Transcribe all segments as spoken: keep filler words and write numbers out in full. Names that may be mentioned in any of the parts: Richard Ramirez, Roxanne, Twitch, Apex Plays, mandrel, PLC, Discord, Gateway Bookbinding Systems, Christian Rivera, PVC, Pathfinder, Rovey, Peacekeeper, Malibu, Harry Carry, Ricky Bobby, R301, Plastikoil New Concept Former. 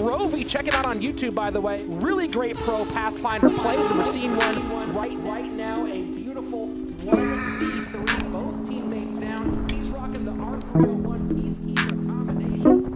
Rovey, check him out on YouTube, by the way. Really great pro Pathfinder plays, and we're seeing one right, right now. A beautiful one v three. Both teammates down. He's rocking the R three oh one Peacekeeper combination.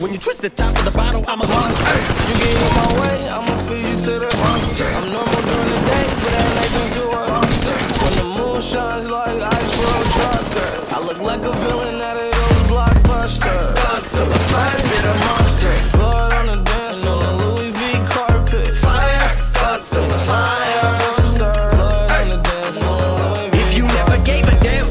When you twist the top of the bottle, I'm a monster. You get in my way, I'ma feed you to the monster. I'm normal during the day, but at night turn to a monster. When the moon shines like ice road trucker, I look like a villain out of those blockbusters. Thug till the fire, spit a monster. Blood on the dance floor, the Louis V carpet. Fire, thug till the fire. Monster, blood on the dance floor, the Louis V. If you never gave a damn,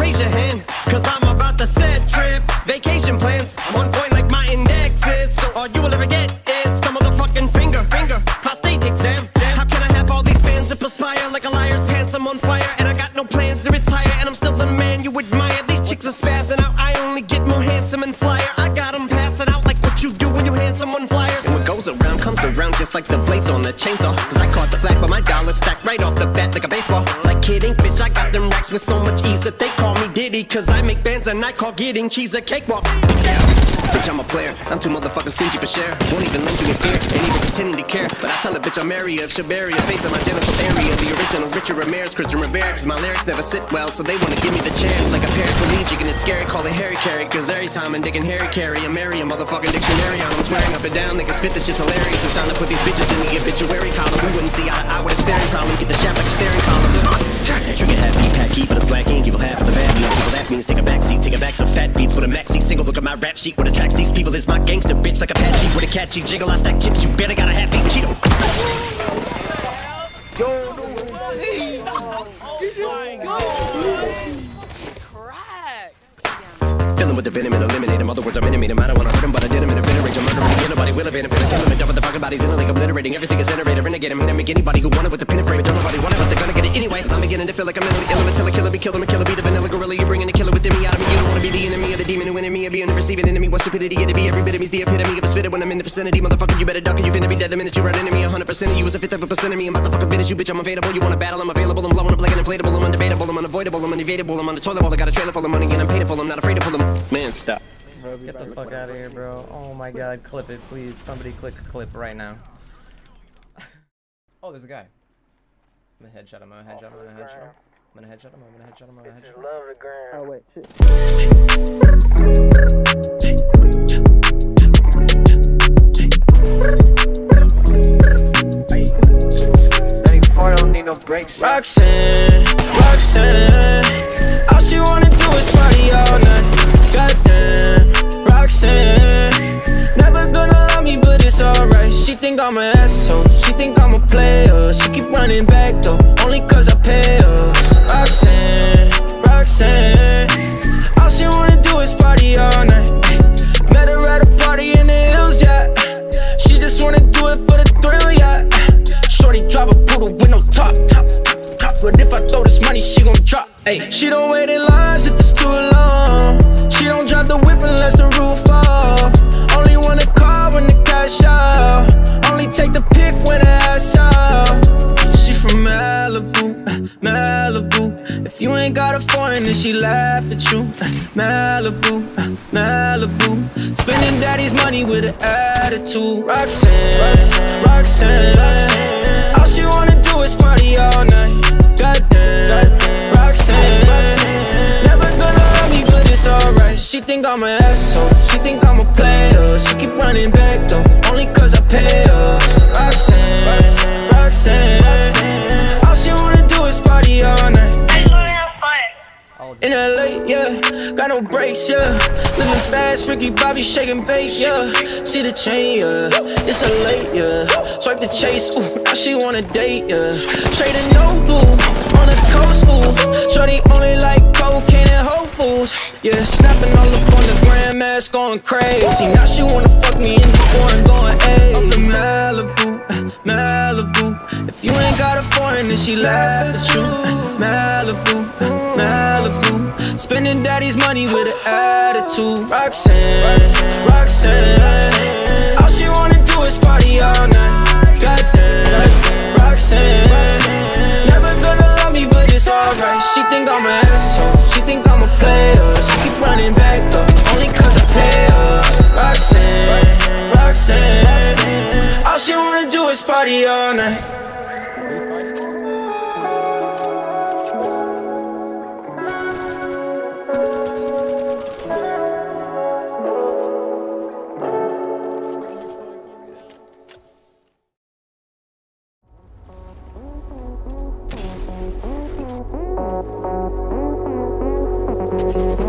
raise your hand, cause I'm about to set trip. Vacation plans, I'm on point like my indexes. So all you will ever get is a motherfucking finger, finger, prostate exam. Damn. How can I have all these fans that perspire like a liar's pants? I'm on fire and I got no plans to retire. And I'm still the man you admire. These chicks are spazzing out, I only get more handsome and flyer. I got them passing out like what you do when you hand someone flyers. And what goes around comes around just like the blades on the chainsaw. Cause I caught the flag but my dollars stacked right off the bat like a baseball. Like kidding, bitch, I got them racks with so much ease that they call me Diddy. Cause I make bands and I call getting cheese a cakewalk. Bitch, I'm a player, I'm too motherfucking stingy for share. Won't even lend you a fear, ain't even pretending to care. But I tell a bitch I'm area of Shabaria, face of my genital area. The original Richard Ramirez, Christian Rivera. Cause my lyrics never sit well, so they wanna give me the chance. Like a paraplegic and it's scary, call it Harry Carry. Cause every time I'm digging Harry Carry, I'm marrying a motherfucking dictionary. I'm swearing up and down, they can spit this shit's hilarious. It's time to put these bitches in the obituary column. We wouldn't see eye to eye with a staring problem. Get the shaft like a staring column. Trigger happy, pack heat, but it's black ink, evil half of the bad beats. Evil that means take a backseat, take it back to fat beats. With a maxi single, look at my rap sheet. What attracts these people is my gangster bitch like a patchy. With a catchy jiggle, I stack chips, you better got a half eat Cheeto. Yo, him with the venom and eliminate him. Other words, I'm intimate him. I don't want to hurt him, but I did him in a fit of rage. I'm murdering him. Nobody will evade him. Finna kill him and dump the fucking bodies in a lake, obliterating everything is generated. Renegade him. Hit him, make anybody who wanted with the pin and frame. Don't nobody want it, but they're gonna get it anyway. I'm beginning to feel like I'm mentally ill. I'm a tell a killer, be killed, I'm a killer, be the vanilla gorilla. You're bringing a killer within me out of me. You don't want to be the enemy of the demon who in me. I'd be a receiving enemy. What stupidity it'd be. Every bit of me's the epitome of a spitter when I'm in the vicinity. Motherfucker, you better duck or you finna be dead the minute you run into me. one hundred percent of you is a fifth of a percent of me. I'm about to fucking finish you, bitch. I'm available. You want to battle? I'm available. I'm blowing up like an inflatable. I'm undebatable. I'm unavoidable. I'm unevadable. I'm on the toilet bowl. I got a trailer full of money and I'm paid for. I'm not afraid to pull them. Man, stop. Get the fuck out of here, bro. Oh my god, clip it, please. Somebody click clip right now. Oh, there's a guy. I'm gonna headshot him. I'm gonna headshot him. I'm gonna headshot him. I'm gonna headshot him. I'm gonna headshot him. I'm gonna headshot him. Love the ground. Oh wait, shit. ninety-four, I don't need no breaks. Roxanne, Roxanne, all she wanna do is party all night. Goddamn, Roxanne, never gonna love me, but it's alright. She think I'm an asshole. She think I'm a player. She keep running back though, only cause I pay her. Roxanne, Roxanne, all she wanna do is party all night. Met her at a party in the hills, yeah. She just wanna do it for the thrill, yeah. Shorty drive a poodle with no top. But if I throw this money, she gon' drop. Ay. She don't wait in lines if it's too long. She don't drive the whip unless the roof off. Only wanna call when the cash out. Only take the pick when the ass out. She from Malibu, Malibu. If you ain't got a foreign, then she laugh at you. Malibu, Malibu. Spending daddy's money with an attitude. Roxanne, Roxanne, all she wanna do is party all night. Goddamn, Roxanne, never gonna love me, but it's alright. She think I'm an asshole, she think I'm a player. She keep running back though, only cause I pay her. Roxanne, Roxanne, all she wanna do is party all night. In L A, yeah, got no brakes, yeah. Living fast, Ricky Bobby shaking bait, yeah. See the chain, yeah, it's a late, yeah. Swipe the chase, ooh, now she wanna date, yeah. Straight and no blue, on the coast, ooh. Shorty only like cocaine and hoe fools. Yeah, snapping all up on the grandma's going crazy. Now she wanna fuck me in the foreign going, ayy. Up in Malibu, Malibu. If you ain't got a foreign, then she laughs at you. Malibu, Malibu, spending daddy's money with an attitude. Roxanne, Roxanne, all she wanna do is party all night. Goddamn, Roxanne, never gonna love me, but it's alright. She think I'm an asshole, she think I'm a player. She keep running back though, only cause I pay her. Roxanne, Roxanne, all she wanna do is party all night. Get you.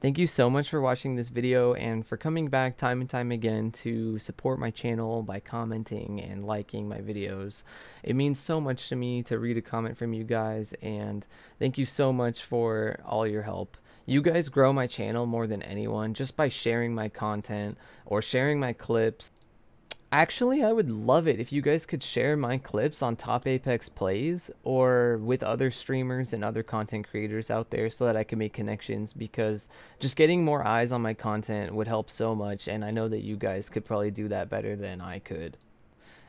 Thank you so much for watching this video and for coming back time and time again to support my channel by commenting and liking my videos. It means so much to me to read a comment from you guys, and thank you so much for all your help. You guys grow my channel more than anyone just by sharing my content or sharing my clips. Actually, I would love it if you guys could share my clips on Top Apex Plays or with other streamers and other content creators out there so that I can make connections, because just getting more eyes on my content would help so much, and I know that you guys could probably do that better than I could.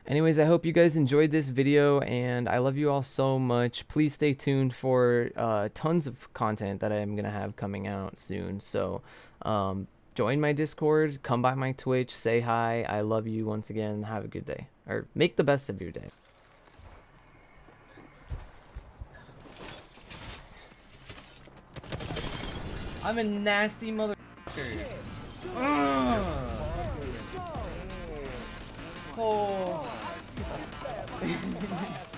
Anyways, I hope you guys enjoyed this video, and I love you all so much. Please stay tuned for uh, tons of content that I'm going to have coming out soon. So um, join my Discord, come by my Twitch, say hi. I love you once again. Have a good day, or make the best of your day. I'm a nasty motherfucker. Ugh. Oh.